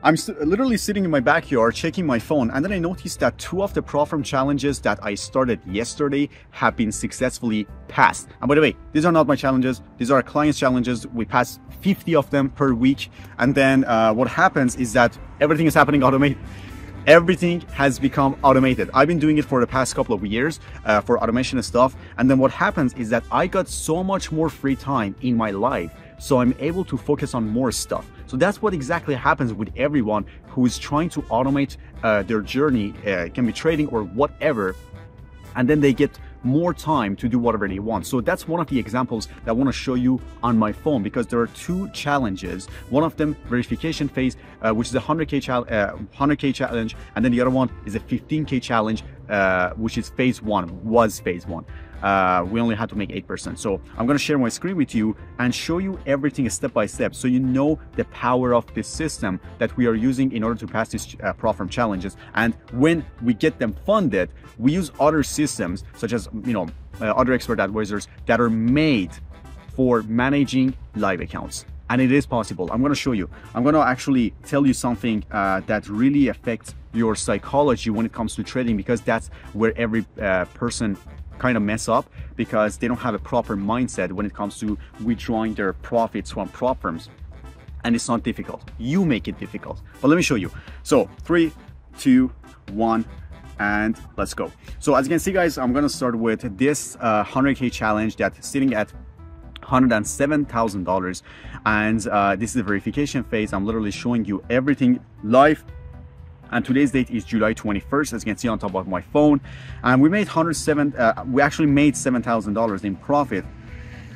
I'm literally sitting in my backyard checking my phone, and then I noticed that two of the ProFarm challenges that I started yesterday have been successfully passed. And by the way, these are not my challenges, these are clients' challenges. We pass 50 of them per week, and then what happens is that everything is happening automated. Everything has become automated. I've been doing it for the past couple of years for automation and stuff, and then what happens is that I got so much more free time in my life, so I'm able to focus on more stuff. So that's what exactly happens with everyone who is trying to automate their journey. It can be trading or whatever, and then they get more time to do whatever they want. So that's one of the examples that I want to show you on my phone, because there are two challenges. One of them, verification phase, which is a 100K challenge, and then the other one is a 15K challenge, which is phase one. We only had to make 8%. So I'm going to share my screen with you and show you everything step by step, so you know the power of this system that we are using in order to pass these ProFarm challenges. And when we get them funded, we use other systems such as, you know, other expert advisors that are made for managing live accounts. And it is possible. I'm going to show you. I'm going to actually tell you something that really affects your psychology when it comes to trading, because that's where every person kind of mess up, because they don't have a proper mindset when it comes to withdrawing their profits from prop firms. And it's not difficult. You make it difficult. But let me show you. So 3, 2, 1, and let's go. So as you can see, guys, I'm going to start with this 100K challenge that's sitting at $107,000. And this is the verification phase. I'm literally showing you everything live. And today's date is July 21st, as you can see on top of my phone. And we made we actually made $7,000 in profit.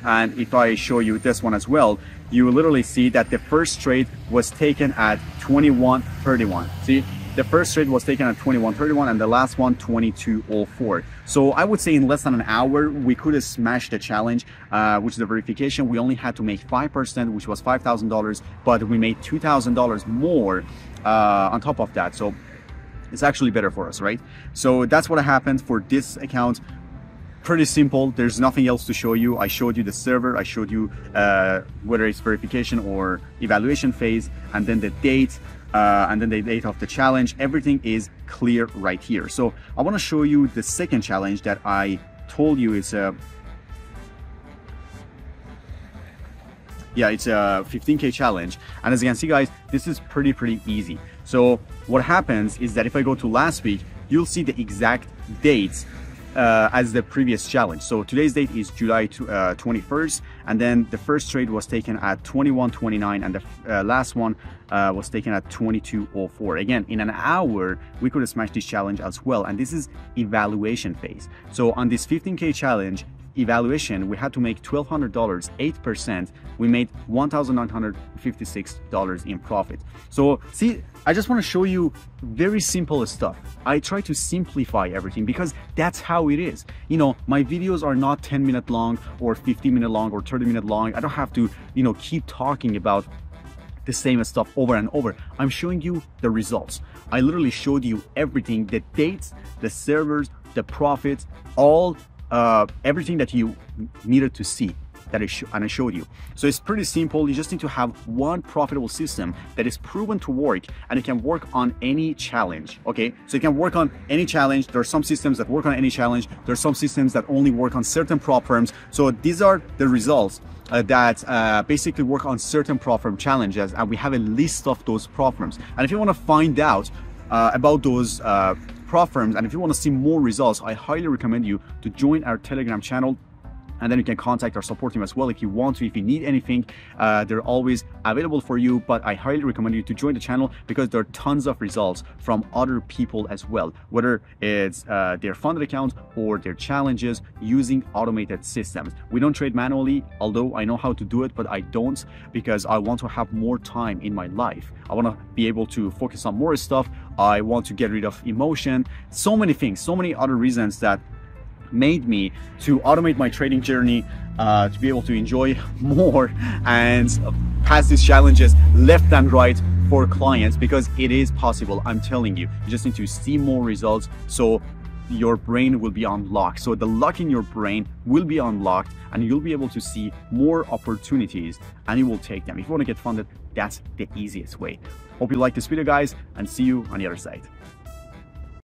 And if I show you this one as well, you will literally see that the first trade was taken at 21:31. See, the first trade was taken at 21:31, and the last one 22:04. So I would say in less than an hour we could have smashed the challenge, which is the verification. We only had to make 5%, which was $5,000, but we made $2,000 more on top of that. So it's actually better for us, right? So that's what happened for this account. Pretty simple. There's nothing else to show you. I showed you the server, I showed you whether it's verification or evaluation phase, and then the date, and then the date of the challenge. Everything is clear right here. So I want to show you the second challenge that I told you. It's a it's a 15K challenge. And as you can see, guys, this is pretty easy. So what happens is that if I go to last week, you'll see the exact dates as the previous challenge. So today's date is July 21st, and then the first trade was taken at 21:29, and the last one was taken at 22:04. Again, in an hour we could have smashed this challenge as well. And this is evaluation phase. So on this 15K challenge evaluation, we had to make $1,200, 8%. We made $1,956 in profit. So see, I just want to show you very simple stuff. I try to simplify everything because that's how it is. You know, my videos are not 10-minute long or 15-minute long or 30-minute long. I don't have to, you know, keep talking about the same stuff over and over. I'm showing you the results. I literally showed you everything, the dates, the servers, the profits, all everything that you needed to see, that I showed you. So it's pretty simple. You just need to have one profitable system that is proven to work, and it can work on any challenge. Okay, so it can work on any challenge. There are some systems that work on any challenge. There are some systems that only work on certain prop firms. So these are the results that basically work on certain prop firm challenges, and we have a list of those prop firms. And if you want to find out about those prop firms, and if you want to see more results, I highly recommend you to join our Telegram channel, and then you can contact our support team as well if you want to. If you need anything, they're always available for you. But I highly recommend you to join the channel, because there are tons of results from other people as well, whether it's their funded accounts or their challenges using automated systems. We don't trade manually, although I know how to do it, but I don't, because I want to have more time in my life. I want to be able to focus on more stuff. I want to get rid of emotion, so many things, so many other reasons that made me to automate my trading journey, to be able to enjoy more and pass these challenges left and right for clients, because it is possible. I'm telling you, you just need to see more results, so your brain will be unlocked. So the lock in your brain will be unlocked, and you'll be able to see more opportunities, and you will take them. If you want to get funded, That's the easiest way. Hope you like this video, guys, and see you on the other side.